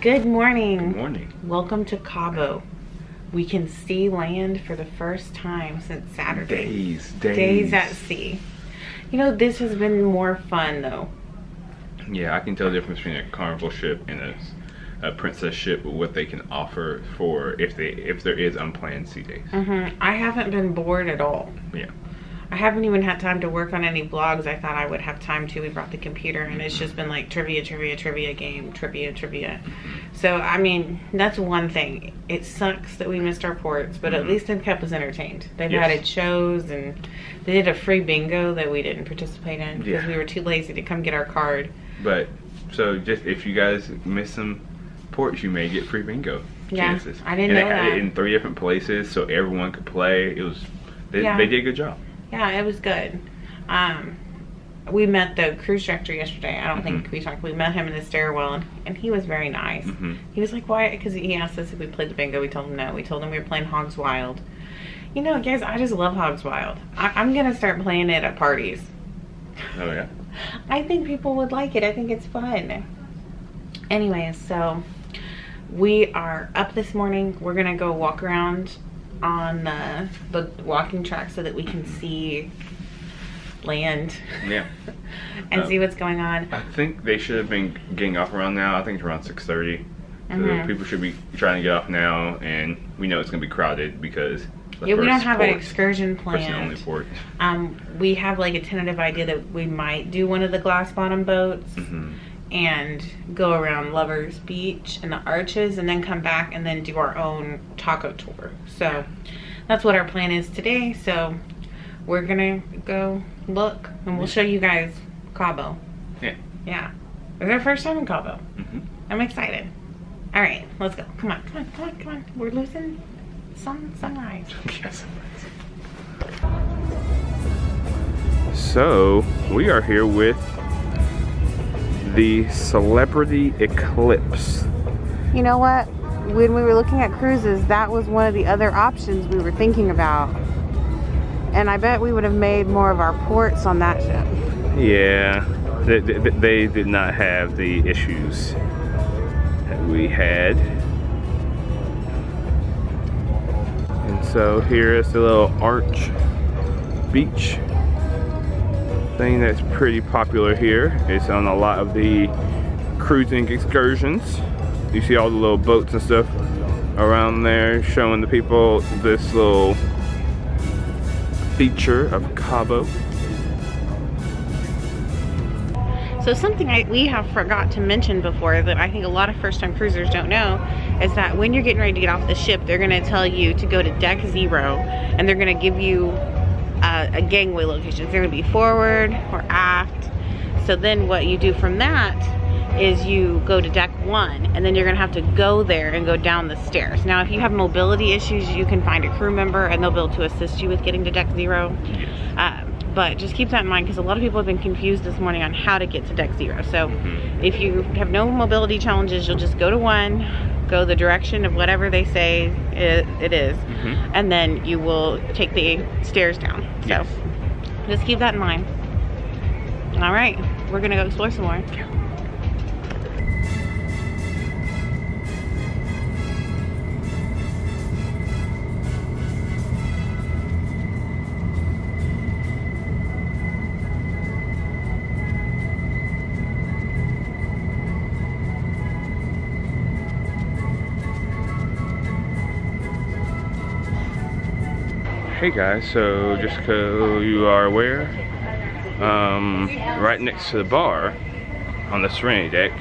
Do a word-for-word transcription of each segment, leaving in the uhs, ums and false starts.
Good morning. Good morning. Welcome to Cabo. We can see land for the first time since Saturday. Days, days. Days at sea. You know, this has been more fun though. Yeah, I can tell the difference between a carnival ship and a, a princess ship with what they can offer for if they if there is unplanned sea days. Mm-hmm. I haven't been bored at all. Yeah. I haven't even had time to work on any blogs. I thought I would have time to. We brought the computer and it's just been like trivia, trivia, trivia game, trivia, trivia. So, I mean, that's one thing. It sucks that we missed our ports, but mm-hmm. at least M Cup was entertained. They've yes. added shows and they did a free bingo that we didn't participate in because yeah. we were too lazy to come get our card. But, so just if you guys miss some ports, you may get free bingo chances. Yeah, I didn't and know they had that. It in three different places so everyone could play. It was, they, yeah. they did a good job. Yeah, it was good. Um, we met the cruise director yesterday. I don't mm-hmm. think we talked. We met him in the stairwell, and, and he was very nice. Mm-hmm. He was like, why? Because he asked us if we played the bingo. We told him no. We told him we were playing Hogs Wild. You know, guys, I just love Hogs Wild. I, I'm going to start playing it at parties. Oh, yeah? I think people would like it. I think it's fun. Anyway, so we are up this morning. We're going to go walk around on the, the walking track so that we can see land yeah and um, see what's going on. I think they should have been getting off around now. I think it's around six thirty, so mm-hmm. people should be trying to get off now, and we know it's gonna be crowded because the yeah, first we don't have port, an excursion planned. Only port. Um, we have like a tentative idea that we might do one of the glass bottom boats mm-hmm. and go around Lover's Beach and the Arches and then come back and then do our own taco tour. So that's what our plan is today. So we're gonna go look and we'll show you guys Cabo. Yeah. Yeah. It's our first time in Cabo. Mm-hmm. I'm excited. All right, let's go. Come on, come on, come on, come on. We're losing sun, sunrise. Yes. So we are here with the Celebrity Eclipse. You know what? When we were looking at cruises, that was one of the other options we were thinking about. And I bet we would have made more of our ports on that ship. Yeah, they, they, they did not have the issues that we had. And so here is the little Arch Beach thing that's pretty popular here. It's on a lot of the cruising excursions. You see all the little boats and stuff around there showing the people this little feature of Cabo. So something I, we have forgot to mention before that I think a lot of first-time cruisers don't know is that when you're getting ready to get off the ship, they're gonna tell you to go to deck zero and they're gonna give you Uh, a gangway location. They're going to be forward or aft. So then what you do from that is you go to deck one and then you're going to have to go there and go down the stairs. Now if you have mobility issues, you can find a crew member and they'll be able to assist you with getting to deck zero. Uh, but just keep that in mind because a lot of people have been confused this morning on how to get to deck zero. So mm-hmm. if you have no mobility challenges, you'll just go to one, go the direction of whatever they say it, it is, mm-hmm. and then you will take the stairs down. So yes. just keep that in mind. All right, we're gonna go explore some more. Yeah. Hey guys, so just so you are aware, um, right next to the bar on the Serenity Deck,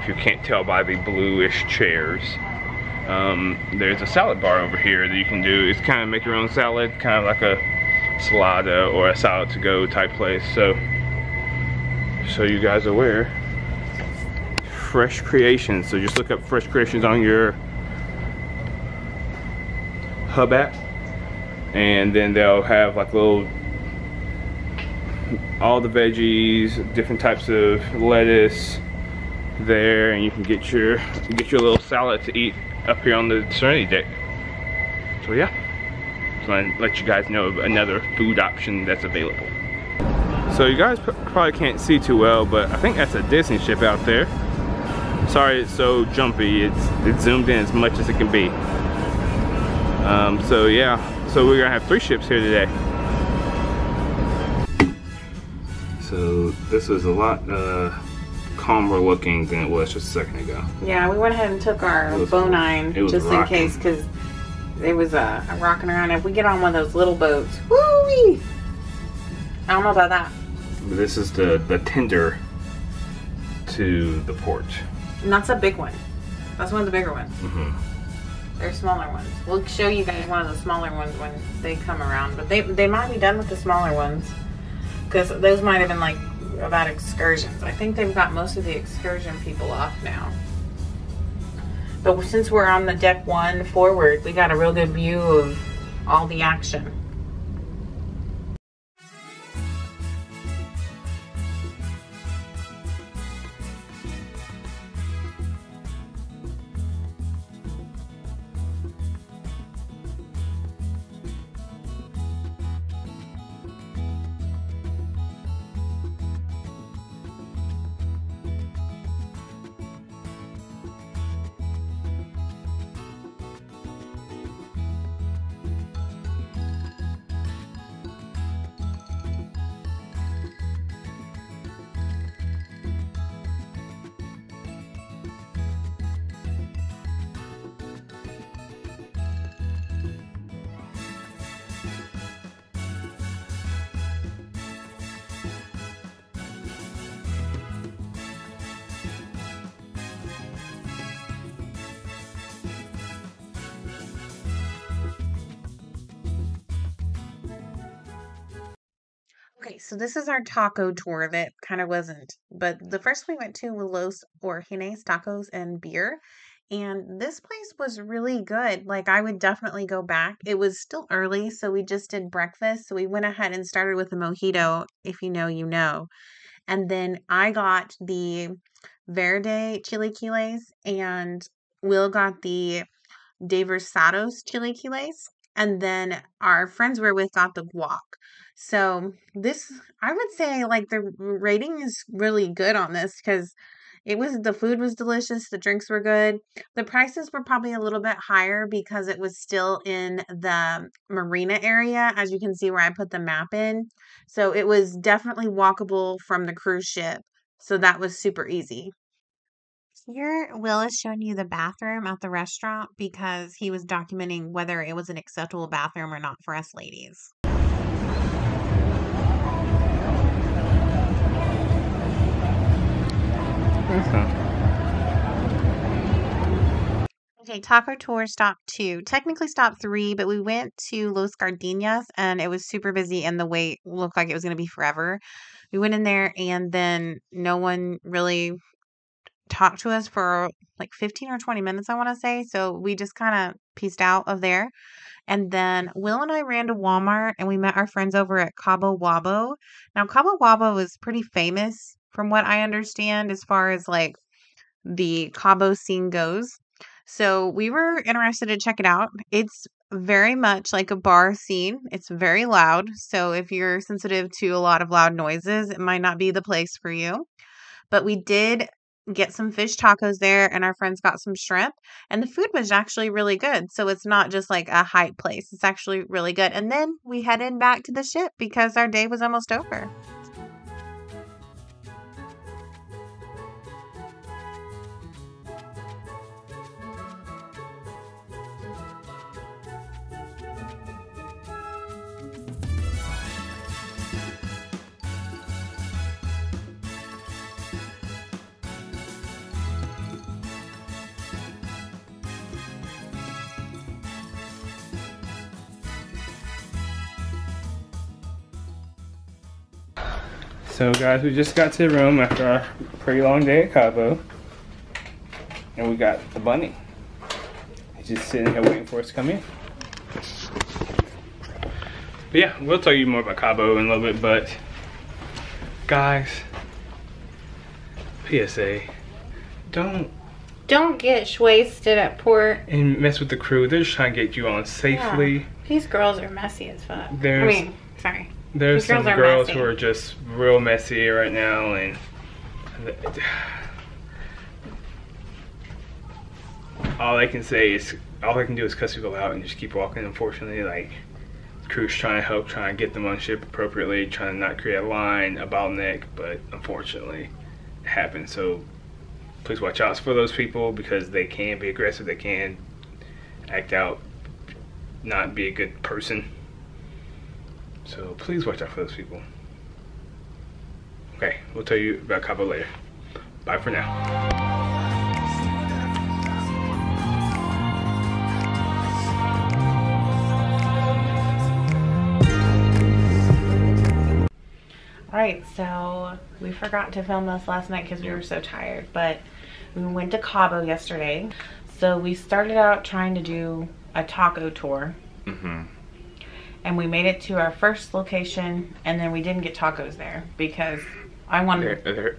if you can't tell by the bluish chairs, um, there's a salad bar over here that you can do. It's kind of make your own salad, kind of like a salada or a salad to go type place. So, so you guys are aware, Fresh Creations. So just look up Fresh Creations on your Hub app. And then they'll have like little, all the veggies, different types of lettuce there, and you can get your get your little salad to eat up here on the Serenity Deck. So yeah, so I let you guys know of another food option that's available. So you guys probably can't see too well, but I think that's a Disney ship out there. Sorry it's so jumpy. It's, it's zoomed in as much as it can be. Um, so yeah, so we're gonna have three ships here today. So this was a lot uh, calmer looking than it was just a second ago. Yeah, we went ahead and took our Bonine just in case, because it was uh, rocking around. If we get on one of those little boats, woo-wee! I don't know about that. This is the, the tender to the port. And that's a big one. That's one of the bigger ones. Mm-hmm. They're smaller ones. We'll show you guys one of the smaller ones when they come around. But they, they might be done with the smaller ones, because those might have been like about excursions. I think they've got most of the excursion people off now. But since we're on the deck one forward, we got a real good view of all the action. So this is our taco tour that kind of wasn't, but the first we went to was Los Orígenes Tacos and Beer, and this place was really good. Like, I would definitely go back. It was still early, so we just did breakfast. So we went ahead and started with a mojito. If you know, you know. And then I got the Verde Chilaquiles, and Will got the De Versados Chilaquiles. And then our friends we're with got the guac. So this, I would say, like, the rating is really good on this, because it was, the food was delicious. The drinks were good. The prices were probably a little bit higher because it was still in the marina area, as you can see where I put the map in. So it was definitely walkable from the cruise ship. So that was super easy. Here, Will is showing you the bathroom at the restaurant because he was documenting whether it was an acceptable bathroom or not for us ladies. Mm-hmm. Okay, taco tour stop two. Technically stop three, but we went to Los Cardenas and it was super busy and the wait looked like it was going to be forever. We went in there and then no one really talked to us for like fifteen or twenty minutes, I want to say. So we just kind of pieced out of there. And then Will and I ran to Walmart and we met our friends over at Cabo Wabo. Now, Cabo Wabo is pretty famous from what I understand as far as like the Cabo scene goes. So we were interested to check it out. It's very much like a bar scene. It's very loud. So if you're sensitive to a lot of loud noises, it might not be the place for you. But we did get some fish tacos there and our friends got some shrimp and the food was actually really good. So it's not just like a hype place. It's actually really good. And then we headed back to the ship because our day was almost over. So guys, we just got to the room after our pretty long day at Cabo, and we got the bunny. He's just sitting here waiting for us to come in. But yeah, we'll tell you more about Cabo in a little bit, but guys, P S A, don't don't get wasted at port and mess with the crew. They're just trying to get you on safely. Yeah. These girls are messy as fuck. There's, I mean, sorry. There's some girls, girls who are just real messy right now, and all I can say is, all I can do is cuss people out and just keep walking, unfortunately. Like, crew's trying to help, trying to get them on ship appropriately, trying to not create a line, a bottleneck, but unfortunately, it happens. So please watch out for those people, because they can be aggressive, they can act out, not be a good person. So please watch out for those people. Okay, we'll tell you about Cabo later. Bye for now. Alright, so we forgot to film this last night because we were so tired, but we went to Cabo yesterday. So we started out trying to do a taco tour, mm-hmm. and we made it to our first location, and then we didn't get tacos there because I wanted there, there.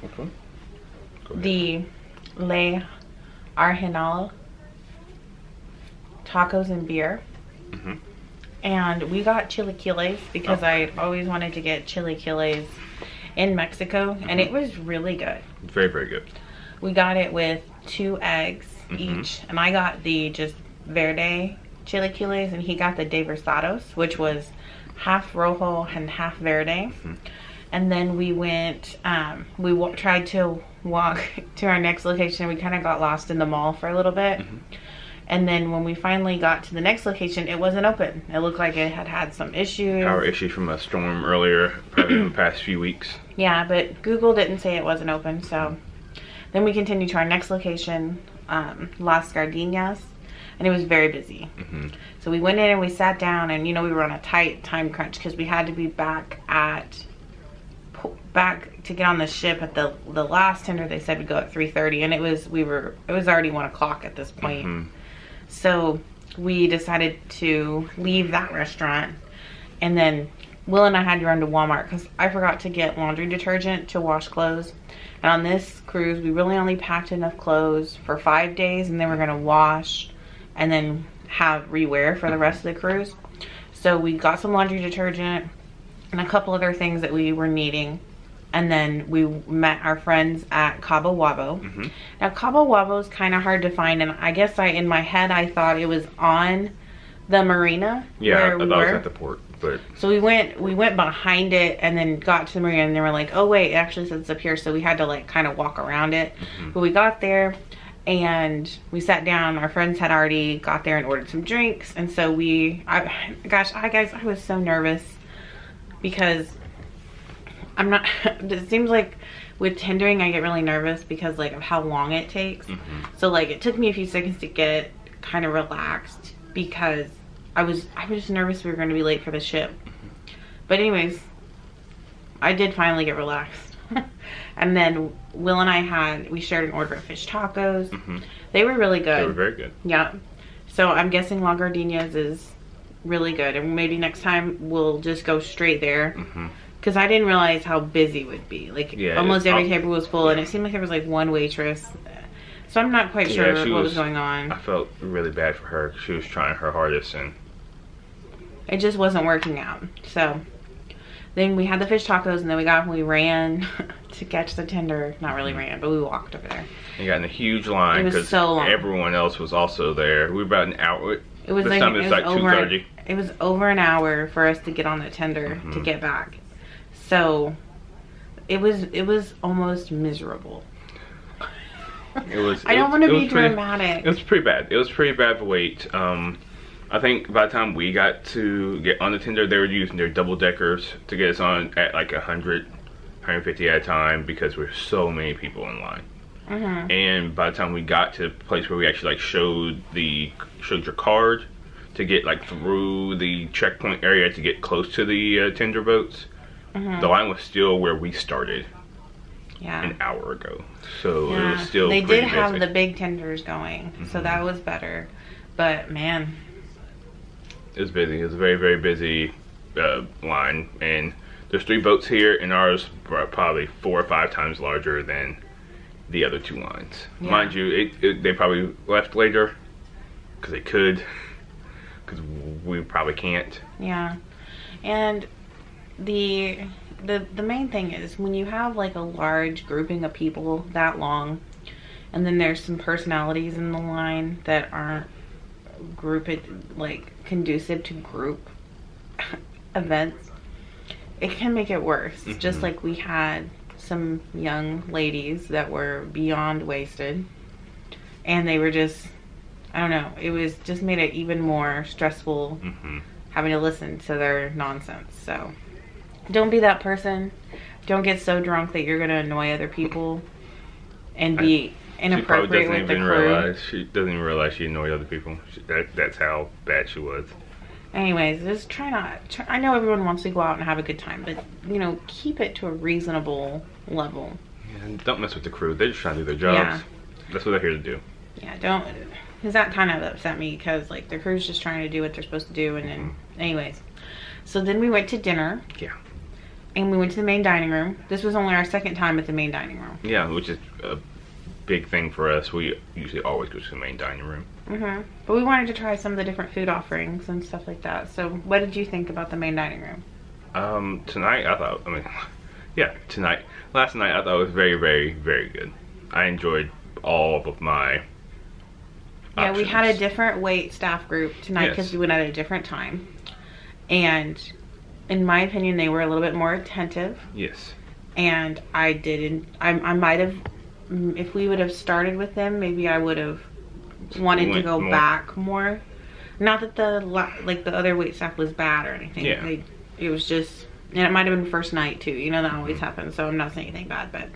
Which one? Go ahead. The Le Argenal tacos and beer. Mm-hmm. And we got chilaquiles because oh. I always wanted to get chilaquiles in Mexico, mm-hmm. and it was really good. Very, very good. We got it with two eggs mm-hmm. each, and I got the just Verde chilaquiles, and he got the De Versados, which was half rojo and half verde. Mm-hmm. And then we went, um, we w tried to walk to our next location. We kind of got lost in the mall for a little bit. Mm-hmm. And then when we finally got to the next location, it wasn't open. It looked like it had had some issues. Power issue from a storm earlier, probably in the past few weeks. Yeah, but Google didn't say it wasn't open, so. Then we continued to our next location, um, Los Cardenas, and it was very busy. Mm-hmm. So we went in and we sat down, and you know, we were on a tight time crunch because we had to be back at, back to get on the ship at the the last tender. They said we'd go at three thirty, and it was, we were, it was already one o'clock at this point. Mm-hmm. So we decided to leave that restaurant, and then Will and I had to run to Walmart because I forgot to get laundry detergent to wash clothes. And on this cruise, we really only packed enough clothes for five days, and then we're gonna wash and then have rewear for the rest of the cruise. So we got some laundry detergent and a couple other things that we were needing. And then we met our friends at Cabo Wabo. Mm-hmm. Now Cabo Wabo is kind of hard to find, and I guess I, in my head, I thought it was on the marina. Yeah, where I, I we thought were. It was at the port. But so we went, we went behind it, and then got to the marina, and they were like, "Oh wait, it actually says it's up here." So we had to like kind of walk around it. Mm-hmm. But we got there, and we sat down. Our friends had already got there and ordered some drinks, and so we, I, gosh, I guys, I was so nervous because. I'm not, it seems like with tendering I get really nervous because like of how long it takes. Mm-hmm. So like it took me a few seconds to get kind of relaxed because I was I was just nervous we were going to be late for the ship. Mm-hmm. But anyways, I did finally get relaxed. And then Will and I had, we shared an order of fish tacos. Mm-hmm. They were really good. They were very good. Yeah. So I'm guessing La Gardenia's is really good, and maybe next time we'll just go straight there. Mm-hmm. Because I didn't realize how busy it would be. Like, yeah, almost every table was full, yeah. and it seemed like there was, like, one waitress. So I'm not quite sure yeah, what was, was going on. I felt really bad for her. She was trying her hardest, and... it just wasn't working out. So, then we had the fish tacos, and then we got, we ran to catch the tender. Not really ran, but we walked over there. We got in a huge line, because so everyone else was also there. We were about an hour. It was, this like, time it was like two thirty. It was over an hour for us to get on the tender, mm-hmm. to get back. So it was it was almost miserable. It was. I don't want to be dramatic. It was pretty bad. It was pretty bad of a wait. Um, I think by the time we got to get on the tender, they were using their double deckers to get us on at like a hundred, a hundred fifty at a time because we were so many people in line. Mm-hmm. And by the time we got to the place where we actually like showed the showed your card to get like through the checkpoint area to get close to the uh, tender boats. Mm-hmm. The line was still where we started yeah. an hour ago. So yeah. it was still They did have busy. The big tenders going, mm-hmm. so that was better. But, man. It was busy. It was a very, very busy uh, line. And there's three boats here, and ours were probably four or five times larger than the other two lines. Yeah. Mind you, it, it, they probably left later because they could, because we probably can't. Yeah. And... The, the the main thing is when you have like a large grouping of people that long, And then there's some personalities in the line that aren't group it like conducive to group events. It can make it worse. Mm-hmm. Just like we had some young ladies that were beyond wasted, and they were just, I don't know, it was just made it even more stressful. Mm-hmm. Having to listen to their nonsense. So don't be that person. Don't get so drunk that you're going to annoy other people and be I, inappropriate with the crew. She probably doesn't even realize. She doesn't even realize she annoyed other people. She, that, that's how bad she was. Anyways, just try not. Try, I know everyone wants to go out and have a good time, but, you know, keep it to a reasonable level. And don't mess with the crew. They're just trying to do their jobs. Yeah. That's what they're here to do. Yeah, don't. Because that kind of upset me, because, like, the crew's just trying to do what they're supposed to do, and then, mm-hmm. anyways. So then we went to dinner. Yeah. And we went to the main dining room. This was only our second time at the main dining room. Yeah, which is a big thing for us. We usually always go to the main dining room. Mm-hmm. But we wanted to try some of the different food offerings and stuff like that. So what did you think about the main dining room? Um, tonight, I thought, I mean, yeah, tonight. Last night, I thought it was very, very, very good. I enjoyed all of my... Yeah, options. We had a different wait staff group tonight because yes. we went at a different time. And in my opinion, they were a little bit more attentive. Yes. And I didn't, I, I might have, if we would have started with them, maybe I would have wanted went to go more. back more. Not that the, like the other wait staff was bad or anything. Yeah. Like, it was just, and it might have been first night too. You know, that mm-hmm. always happens. So I'm not saying anything bad, but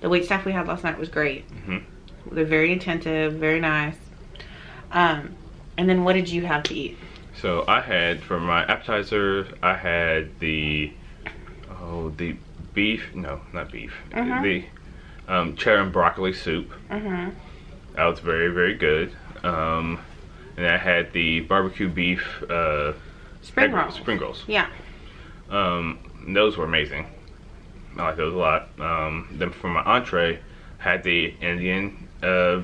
the wait staff we had last night was great. Mm-hmm. They're very attentive, very nice. Um, and then what did you have to eat? So I had, for my appetizer, I had the, oh, the beef, no, not beef, uh-huh. the um, cheddar and broccoli soup. Uh-huh. That was very, very good. Um, and I had the barbecue beef. Uh, Spring rolls. Spring rolls. Yeah. Um, those were amazing. I like those a lot. Um, then for my entree, I had the Indian uh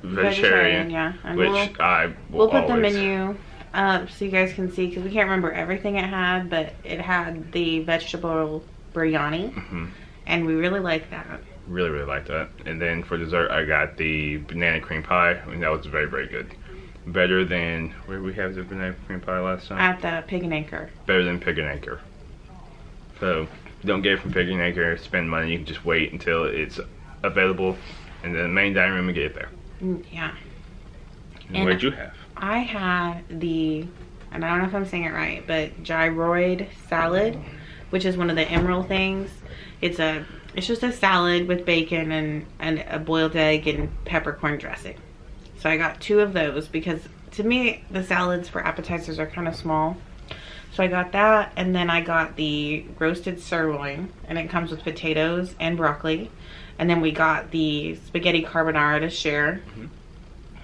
Vegetarian, vegetarian, yeah, and which we'll, I will we'll put always... the menu up so you guys can see, because we can't remember everything it had, but it had the vegetable biryani, mm-hmm. and we really liked that. Really, really liked that. And then for dessert, I got the banana cream pie, and that was very, very good. Better than where we have the banana cream pie last time at the Pig and Anchor. Better than Pig and Anchor. So don't get it from Pig and Anchor. Spend money. You can just wait until it's available, and then the main dining room and get it there. Yeah. And, and what did you have? I had the, and I don't know if I'm saying it right, but gyroid salad, which is one of the emerald things. It's a, it's just a salad with bacon and, and a boiled egg and peppercorn dressing. So I got two of those because to me, the salads for appetizers are kind of small. So I got that, and then I got the roasted sirloin, and it comes with potatoes and broccoli. And then we got the spaghetti carbonara to share. Mm-hmm.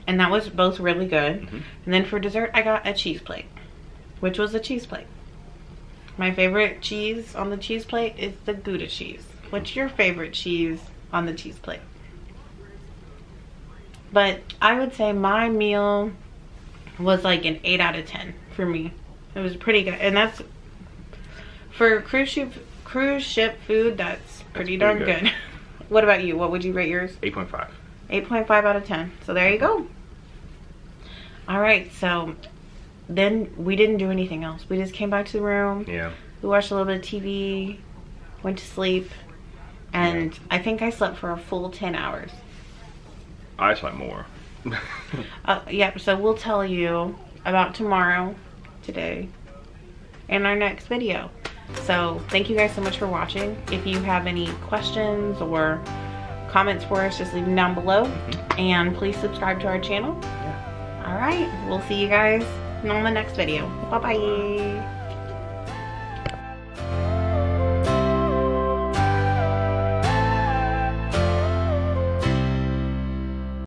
And that was both really good. Mm-hmm. And then for dessert, I got a cheese plate, which was a cheese plate. My favorite cheese on the cheese plate is the Gouda cheese. What's your favorite cheese on the cheese plate? But I would say my meal was like an eight out of ten for me. It was pretty good. And that's, for cruise ship, cruise ship food, that's pretty, that's pretty darn good. good. What about you? What would you rate yours? eight point five. eight point five out of ten. So there you go. All right. So then we didn't do anything else. We just came back to the room. Yeah. We watched a little bit of T V, went to sleep, and yeah. I think I slept for a full ten hours. I slept more. uh, yeah. So we'll tell you about tomorrow, today, and our next video. So thank you guys so much for watching. If you have any questions or comments for us, just leave them down below. Mm-hmm. And please subscribe to our channel. Yeah. All right. We'll see you guys on the next video. Bye-bye.